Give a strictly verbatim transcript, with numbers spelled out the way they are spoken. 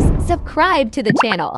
please subscribe to the channel.